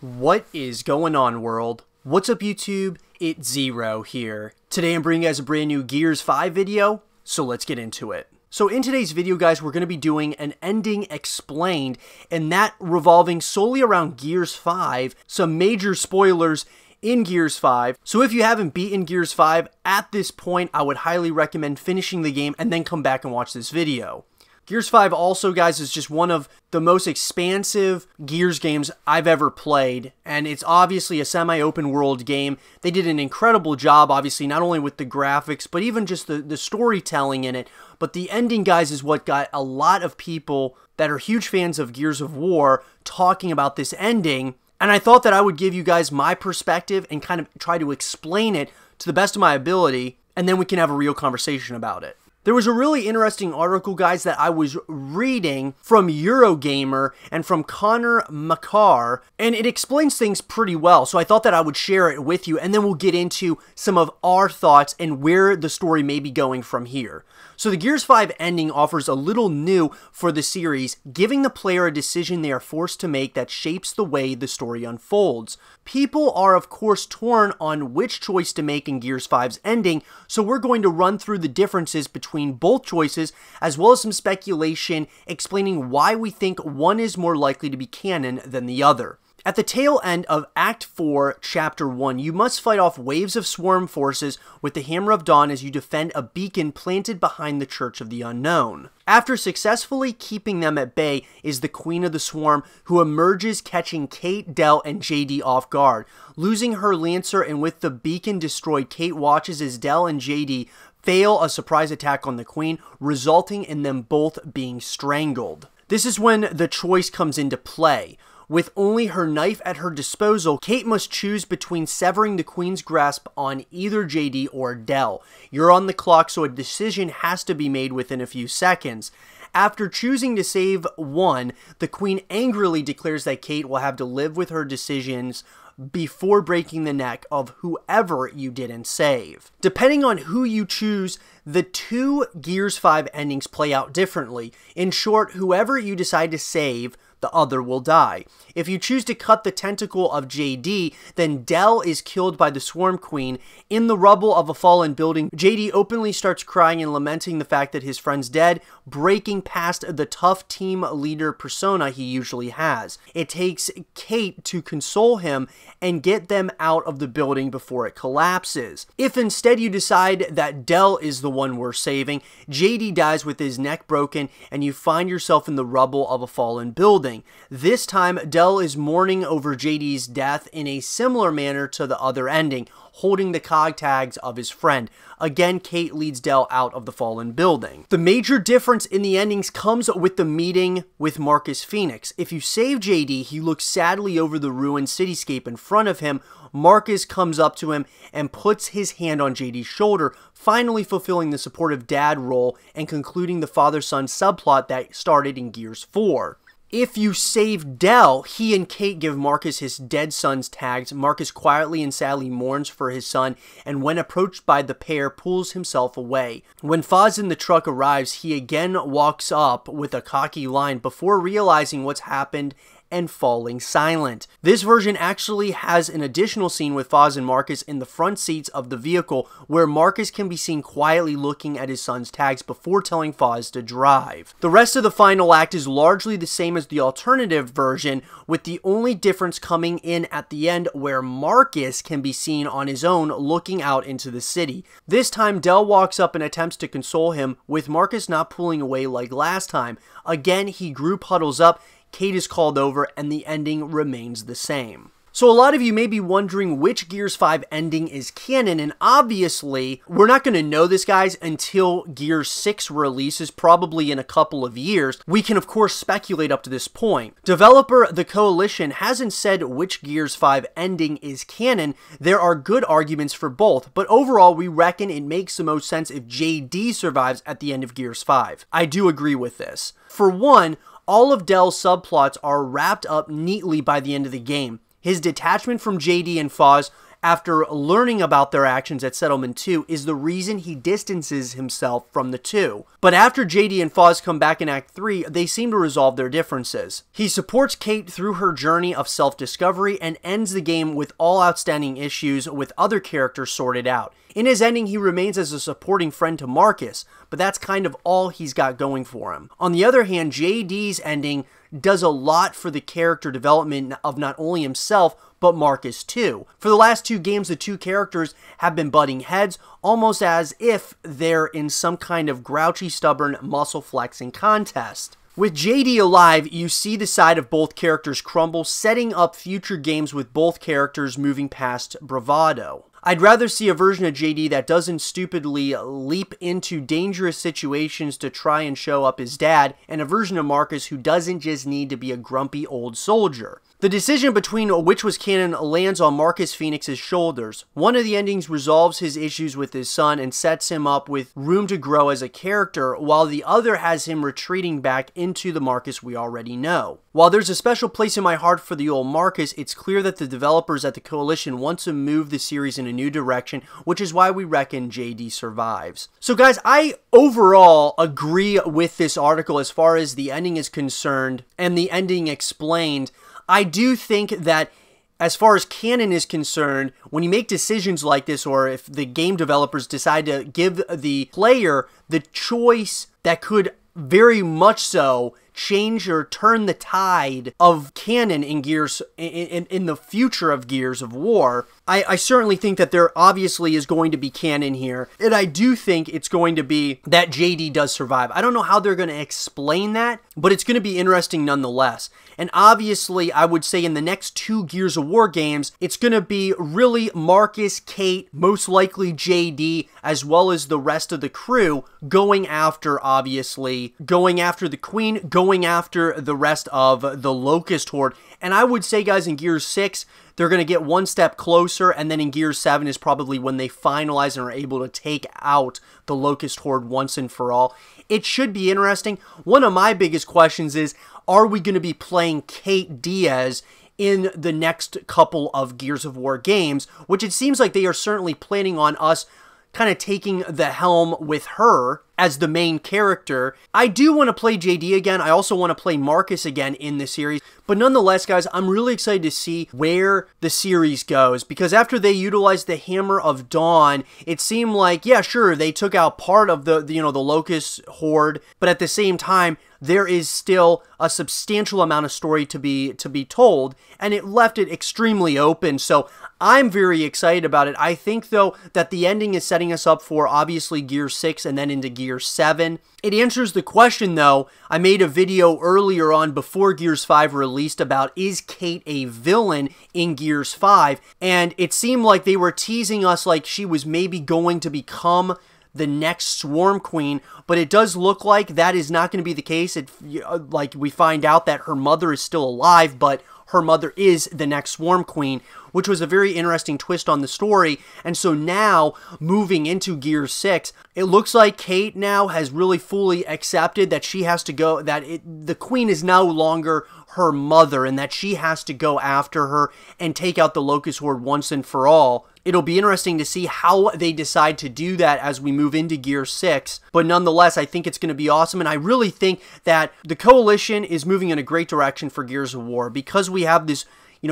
What is going on, world? What's up, YouTube? It's Zero here. Today I'm bringing you guys a brand new Gears 5 video, so let's get into it. So in today's video, guys, we're going to be doing an ending explained, and that revolving solely around Gears 5, some major spoilers in Gears 5. So if you haven't beaten Gears 5 at this point, I would highly recommend finishing the game and then come back and watch this video. Gears 5 also, guys, is just one of the most expansive Gears games I've ever played, and it's obviously a semi-open world game. They did an incredible job, obviously, not only with the graphics, but even just the storytelling in it. But the ending, guys, is what got a lot of people that are huge fans of Gears of War talking about this ending, and I thought that I would give you guys my perspective and kind of try to explain it to the best of my ability, and then we can have a real conversation about it. There was a really interesting article, guys, that I was reading from Eurogamer and from Connor Makar, and it explains things pretty well, so I thought that I would share it with you, and then we'll get into some of our thoughts and where the story may be going from here. So the Gears 5 ending offers a little new for the series, giving the player a decision they are forced to make that shapes the way the story unfolds. People are, of course, torn on which choice to make in Gears 5's ending, so we're going to run through the differences between both choices, as well as some speculation explaining why we think one is more likely to be canon than the other. At the tail end of Act 4, Chapter 1, you must fight off waves of swarm forces with the Hammer of Dawn as you defend a beacon planted behind the Church of the Unknown. After successfully keeping them at bay is the Queen of the Swarm, who emerges, catching Kate, Dell, and JD off guard. Losing her Lancer and with the beacon destroyed, Kate watches as Dell and JD fail a surprise attack on the Queen, resulting in them both being strangled. This is when the choice comes into play. With only her knife at her disposal, Kate must choose between severing the Queen's grasp on either JD or Dell. You're on the clock, so a decision has to be made within a few seconds. After choosing to save one, the Queen angrily declares that Kate will have to live with her decisions before breaking the neck of whoever you didn't save. Depending on who you choose, the two Gears 5 endings play out differently. In short, whoever you decide to save, the other will die. If you choose to cut the tentacle of JD, then Dell is killed by the Swarm Queen. In the rubble of a fallen building, JD openly starts crying and lamenting the fact that his friend's dead, breaking past the tough team leader persona he usually has. It takes Kate to console him and get them out of the building before it collapses. If instead you decide that Dell is the one worth saving, JD dies with his neck broken and you find yourself in the rubble of a fallen building. This time, Dell is mourning over JD's death in a similar manner to the other ending, holding the cog tags of his friend. Again, Kate leads Dell out of the fallen building. The major difference in the endings comes with the meeting with Marcus Phoenix. If you save JD, he looks sadly over the ruined cityscape in front of him. Marcus comes up to him and puts his hand on JD's shoulder, finally fulfilling the supportive dad role and concluding the father-son subplot that started in Gears 4. If you save Dell, he and Kate give Marcus his dead son's tags. Marcus quietly and sadly mourns for his son, and when approached by the pair, pulls himself away. When Foz in the truck arrives, he again walks up with a cocky line before realizing what's happened and falling silent. This version actually has an additional scene with Foz and Marcus in the front seats of the vehicle, where Marcus can be seen quietly looking at his son's tags before telling Foz to drive. The rest of the final act is largely the same as the alternative version, with the only difference coming in at the end, where Marcus can be seen on his own looking out into the city. This time, Dell walks up and attempts to console him, with Marcus not pulling away like last time. Again, he group huddles up, Kate is called over, and the ending remains the same. So a lot of you may be wondering which Gears 5 ending is canon, and obviously, we're not going to know this, guys, until Gears 6 releases, probably in a couple of years. We can, of course, speculate up to this point. Developer The Coalition hasn't said which Gears 5 ending is canon. There are good arguments for both, but overall, we reckon it makes the most sense if JD survives at the end of Gears 5. I do agree with this. For one, all of Dell's subplots are wrapped up neatly by the end of the game. His detachment from JD and Foz after learning about their actions at Settlement 2 is the reason he distances himself from the two. But after JD and Foz come back in Act 3, they seem to resolve their differences. He supports Kate through her journey of self-discovery and ends the game with all outstanding issues with other characters sorted out. In his ending, he remains as a supporting friend to Marcus, but that's kind of all he's got going for him. On the other hand, JD's ending does a lot for the character development of not only himself, but Marcus too. For the last two games, the two characters have been butting heads, almost as if they're in some kind of grouchy, stubborn, muscle-flexing contest. With JD alive, you see the side of both characters crumble, setting up future games with both characters moving past bravado. I'd rather see a version of JD that doesn't stupidly leap into dangerous situations to try and show up his dad, and a version of Marcus who doesn't just need to be a grumpy old soldier. The decision between which was canon lands on Marcus Phoenix's shoulders. One of the endings resolves his issues with his son and sets him up with room to grow as a character, while the other has him retreating back into the Marcus we already know. While there's a special place in my heart for the old Marcus, it's clear that the developers at the Coalition want to move the series in a new direction, which is why we reckon JD survives. So guys, I overall agree with this article as far as the ending is concerned and the ending explained. I do think that as far as canon is concerned, when you make decisions like this, or if the game developers decide to give the player the choice that could very much so change or turn the tide of canon in Gears in the future of Gears of War, I certainly think that there obviously is going to be canon here, and I do think it's going to be that JD does survive. I don't know how they're going to explain that, but it's going to be interesting nonetheless. And obviously, I would say in the next two Gears of War games, it's going to be really Marcus, Kate, most likely JD, as well as the rest of the crew going after, obviously, going after the Queen, going after the rest of the Locust Horde. And I would say, guys, in Gears 6, they're going to get one step closer, and then in Gears 7 is probably when they finalize and are able to take out the Locust Horde once and for all. It should be interesting. One of my biggest questions is, are we going to be playing Kate Diaz in the next couple of Gears of War games, which it seems like they are certainly planning on us kind of taking the helm with her as the main character. I do want to play JD again. I also want to play Marcus again in the series. But nonetheless, guys, I'm really excited to see where the series goes, because after they utilized the Hammer of Dawn, it seemed like, yeah, sure, they took out part of the the Locust Horde, but at the same time, there is still a substantial amount of story to be told, and it left it extremely open. So I'm very excited about it. I think, though, that the ending is setting us up for, obviously, Gears 6 and then into Gears 7. It answers the question, though. I made a video earlier on before Gears 5 released about, is Kate a villain in Gears 5? And it seemed like they were teasing us like she was maybe going to become the next Swarm Queen, but it does look like that is not going to be the case. Like, we find out that her mother is still alive, but her mother is the next Swarm Queen, which was a very interesting twist on the story. And so now, moving into Gears 6, it looks like Kate now has really fully accepted that she has to go, the Queen is no longer her mother, and that she has to go after her and take out the Locust Horde once and for all. It'll be interesting to see how they decide to do that as we move into Gears 6. But nonetheless, I think it's going to be awesome. And I really think that the Coalition is moving in a great direction for Gears of War. Because we have this,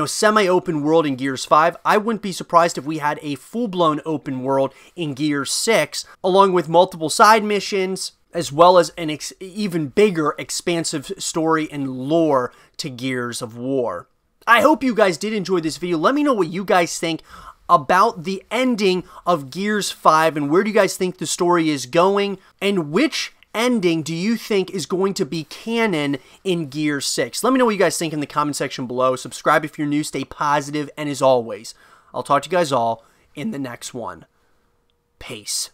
semi-open world in Gears 5, I wouldn't be surprised if we had a full-blown open world in Gears 6, along with multiple side missions, as well as an even bigger, expansive story and lore to Gears of War. I hope you guys did enjoy this video. Let me know what you guys think about the ending of Gears 5, and where do you guys think the story is going, and which ending do you think is going to be canon in Gears 6? Let me know what you guys think in the comment section below. Subscribe if you're new, stay positive, and as always, I'll talk to you guys all in the next one. Peace.